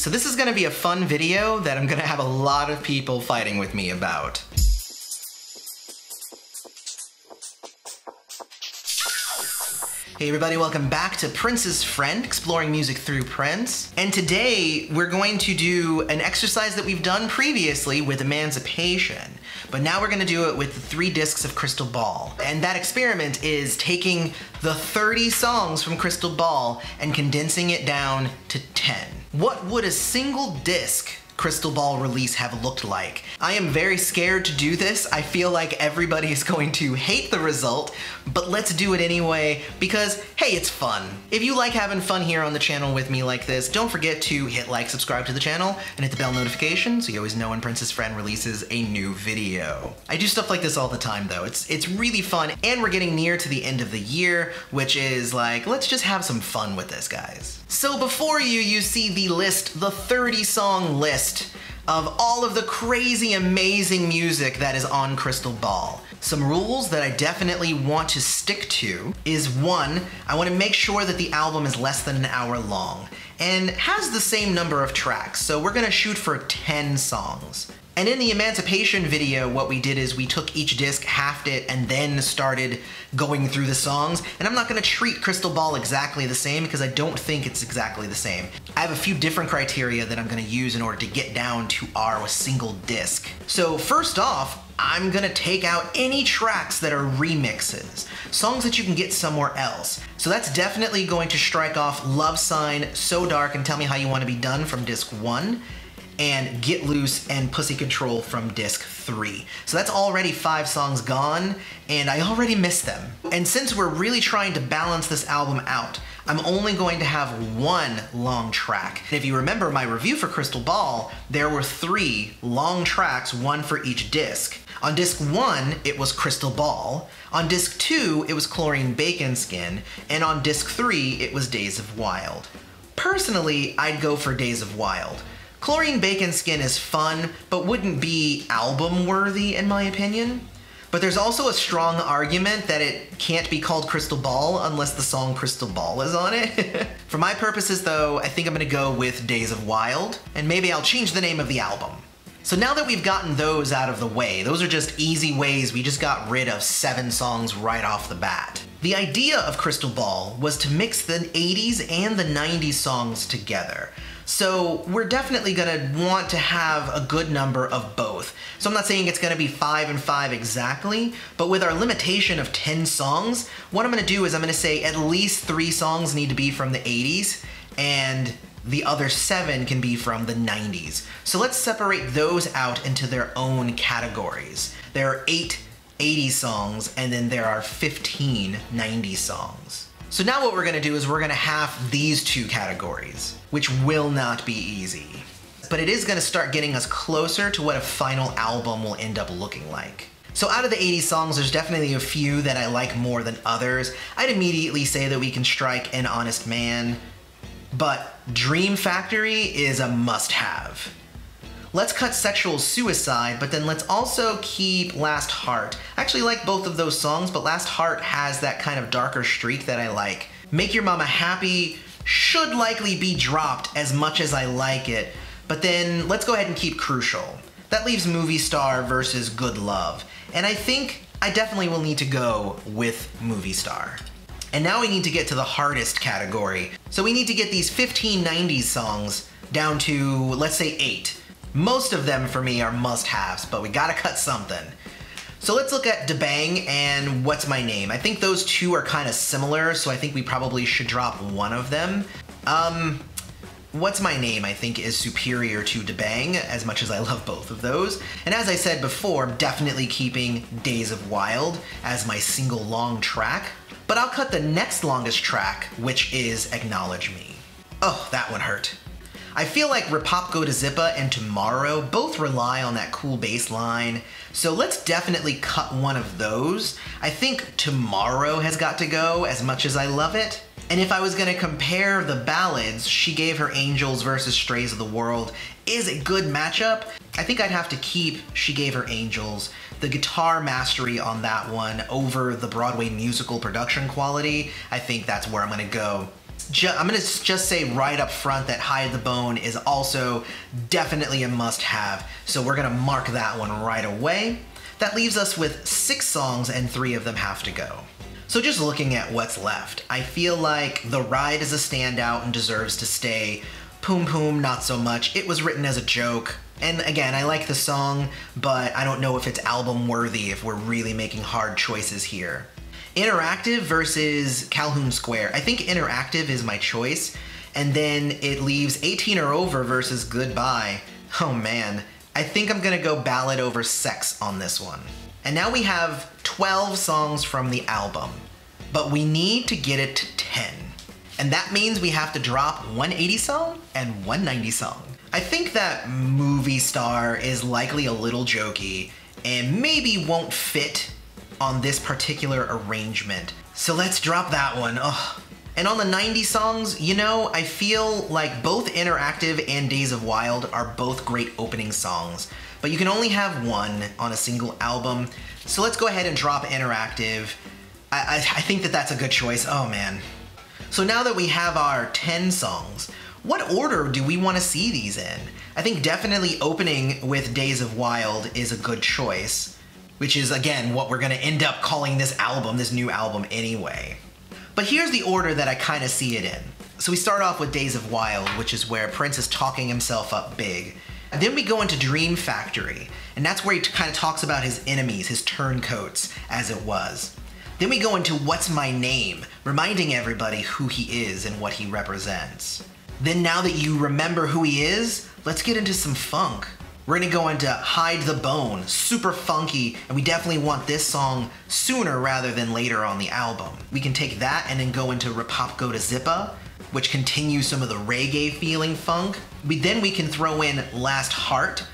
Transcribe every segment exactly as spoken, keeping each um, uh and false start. So this is gonna be a fun video that I'm gonna have a lot of people fighting with me about. Hey everybody, welcome back to Prince's Friend, exploring music through Prince. And today we're going to do an exercise that we've done previously with Emancipation, but now we're gonna do it with the three discs of Crystal Ball. And that experiment is taking the thirty songs from Crystal Ball and condensing it down to ten. What would a single disc Crystal Ball release have looked like? I am very scared to do this. I feel like everybody is going to hate the result, but let's do it anyway because, hey, it's fun. If you like having fun here on the channel with me like this, don't forget to hit like, subscribe to the channel, and hit the bell notification so you always know when Prince's Friend releases a new video. I do stuff like this all the time though. It's, it's really fun, and we're getting near to the end of the year, which is like, let's just have some fun with this, guys. So before you, you see the list, the thirty song list of all of the crazy, amazing music that is on Crystal Ball. Some rules that I definitely want to stick to is one, I want to make sure that the album is less than an hour long and has the same number of tracks. So we're going to shoot for ten songs. And in the Emancipation video, what we did is we took each disc, halved it, and then started going through the songs. And I'm not gonna treat Crystal Ball exactly the same because I don't think it's exactly the same. I have a few different criteria that I'm gonna use in order to get down to our single disc. So first off, I'm gonna take out any tracks that are remixes, songs that you can get somewhere else. So that's definitely going to strike off Love Sign, So Dark, and Tell Me How You Want to Be Done from disc one, and Get Loose and Pussy Control from disc three. So that's already five songs gone, and I already missed them. And since we're really trying to balance this album out, I'm only going to have one long track. And if you remember my review for Crystal Ball, there were three long tracks, one for each disc. On disc one, it was Crystal Ball. On disc two, it was Cloreen Bacon Skin. And on disc three, it was Days of Wild. Personally, I'd go for Days of Wild. Cloreen Bacon Skin is fun, but wouldn't be album-worthy in my opinion. But there's also a strong argument that it can't be called Crystal Ball unless the song Crystal Ball is on it. For my purposes though, I think I'm gonna go with Days of Wild, and maybe I'll change the name of the album. So now that we've gotten those out of the way, those are just easy ways we just got rid of seven songs right off the bat. The idea of Crystal Ball was to mix the eighties and the nineties songs together. So we're definitely gonna want to have a good number of both. So I'm not saying it's gonna be five and five exactly, but with our limitation of ten songs, what I'm gonna do is I'm gonna say at least three songs need to be from the eighties and the other seven can be from the nineties. So let's separate those out into their own categories. There are eight eighties songs and then there are fifteen nineties songs. So now what we're gonna do is we're gonna have these two categories, which will not be easy. But it is gonna start getting us closer to what a final album will end up looking like. So out of the eighties songs, there's definitely a few that I like more than others. I'd immediately say that we can strike An Honest Man, but Dream Factory is a must-have. Let's cut Sexual Suicide, but then let's also keep Last Heart. I actually like both of those songs, but Last Heart has that kind of darker streak that I like. Make Your Mama Happy should likely be dropped as much as I like it, but then let's go ahead and keep Crucial. That leaves Movie Star versus Good Love, and I think I definitely will need to go with Movie Star. And now we need to get to the hardest category. So we need to get these fifteen nineties songs down to, let's say, eight. Most of them for me are must-haves, but we gotta cut something. So let's look at Da Bang and What's My Name. I think those two are kind of similar, so I think we probably should drop one of them. Um, What's My Name, I think, is superior to Da Bang, as much as I love both of those. And as I said before, I'm definitely keeping Days of Wild as my single long track, but I'll cut the next longest track, which is Acknowledge Me. Oh, that one hurt. I feel like Ripopgodazippa and two Morrow both rely on that cool bass line, so let's definitely cut one of those. I think two Morrow has got to go, as much as I love it. And if I was gonna compare the ballads, She Gave Her Angels versus Strays of the World is a good matchup. I think I'd have to keep She Gave Her Angels, the guitar mastery on that one over the Broadway musical production quality. I think that's where I'm gonna go. ju I'm gonna just say right up front that Hide the Bone is also definitely a must-have, so we're gonna mark that one right away. That leaves us with six songs, and three of them have to go. So just looking at what's left, I feel like The Ride is a standout and deserves to stay. Poom Poom, not so much. It was written as a joke. And again, I like the song, but I don't know if it's album worthy if we're really making hard choices here. Interactive versus Calhoun Square. I think Interactive is my choice. And then it leaves eighteen or Over versus Goodbye. Oh man, I think I'm gonna go Ballad over Sex on this one. And now we have twelve songs from the album, but we need to get it to ten. And that means we have to drop one eighty song and one ninety song. I think that Movie Star is likely a little jokey and maybe won't fit on this particular arrangement. So let's drop that one. Ugh. And on the ninety songs, you know, I feel like both Interactive and Days of Wild are both great opening songs, but you can only have one on a single album. So let's go ahead and drop Interactive. I, I, I think that that's a good choice. Oh man. So now that we have our ten songs, what order do we want to see these in? I think definitely opening with Days of Wild is a good choice, which is again what we're going to end up calling this album, this new album anyway. But here's the order that I kind of see it in. So we start off with Days of Wild, which is where Prince is talking himself up big. And then we go into Dream Factory, and that's where he kind of talks about his enemies, his turncoats, as it was. Then we go into What's My Name, reminding everybody who he is and what he represents. Then now that you remember who he is, let's get into some funk. We're gonna go into Hide the Bone, super funky, and we definitely want this song sooner rather than later on the album. We can take that and then go into Ripopgodazippa, which continues some of the reggae feeling funk. We, then we can throw in Last Heart,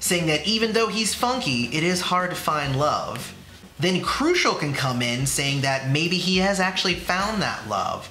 saying that even though he's funky, it is hard to find love. Then Crucial can come in saying that maybe he has actually found that love.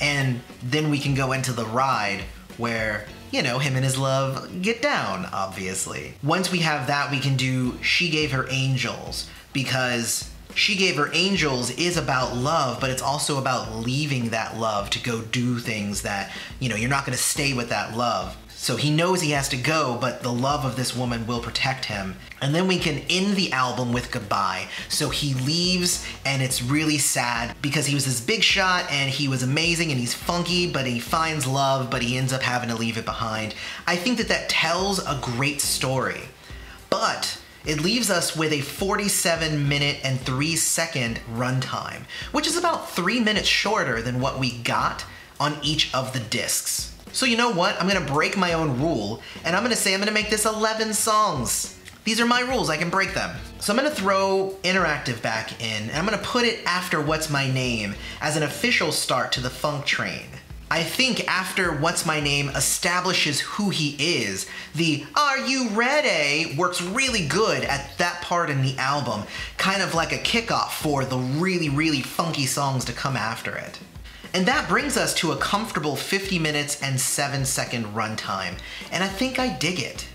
And then we can go into The Ride where, you know, him and his love get down, obviously. Once we have that, we can do She Gave Her Angels, because She Gave Her Angels is about love, but it's also about leaving that love to go do things that, you know, you're not going to stay with that love. So he knows he has to go, but the love of this woman will protect him. And then we can end the album with Goodbye. So he leaves, and it's really sad because he was this big shot and he was amazing and he's funky, but he finds love, but he ends up having to leave it behind. I think that that tells a great story, but it leaves us with a forty-seven minute and three second runtime, which is about three minutes shorter than what we got on each of the discs. So you know what? I'm gonna break my own rule, and I'm gonna say I'm gonna make this eleven songs. These are my rules, I can break them. So I'm gonna throw Interactive back in, and I'm gonna put it after What's My Name as an official start to the funk train. I think after What's My Name establishes who he is, the Are You Ready works really good at that part in the album, kind of like a kickoff for the really, really funky songs to come after it. And that brings us to a comfortable fifty minutes and seven second runtime. And I think I dig it.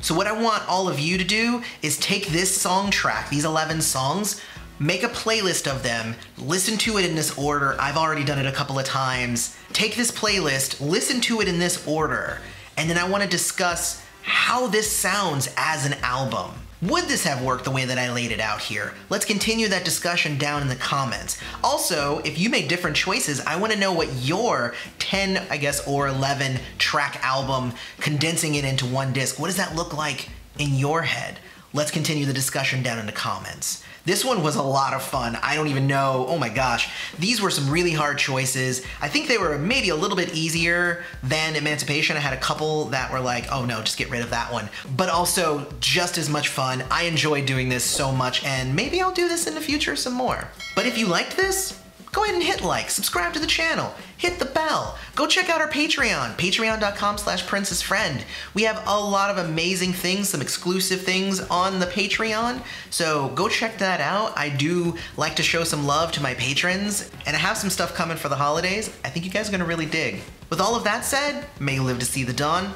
So what I want all of you to do is take this song track, these eleven songs, make a playlist of them, listen to it in this order. I've already done it a couple of times. Take this playlist, listen to it in this order. And then I want to discuss how this sounds as an album. Would this have worked the way that I laid it out here? Let's continue that discussion down in the comments. Also, if you made different choices, I want to know what your ten, I guess, or eleven track album, condensing it into one disc, what does that look like in your head? Let's continue the discussion down in the comments. This one was a lot of fun. I don't even know, oh my gosh. These were some really hard choices. I think they were maybe a little bit easier than Emancipation. I had a couple that were like, oh no, just get rid of that one. But also just as much fun. I enjoyed doing this so much, and maybe I'll do this in the future some more. But if you liked this, go ahead and hit like, subscribe to the channel, hit the bell, go check out our Patreon, patreon dot com slash Prince's Friend. We have a lot of amazing things, some exclusive things on the Patreon, so go check that out. I do like to show some love to my patrons, and I have some stuff coming for the holidays. I think you guys are gonna really dig. With all of that said, may you live to see the dawn.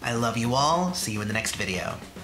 I love you all. See you in the next video.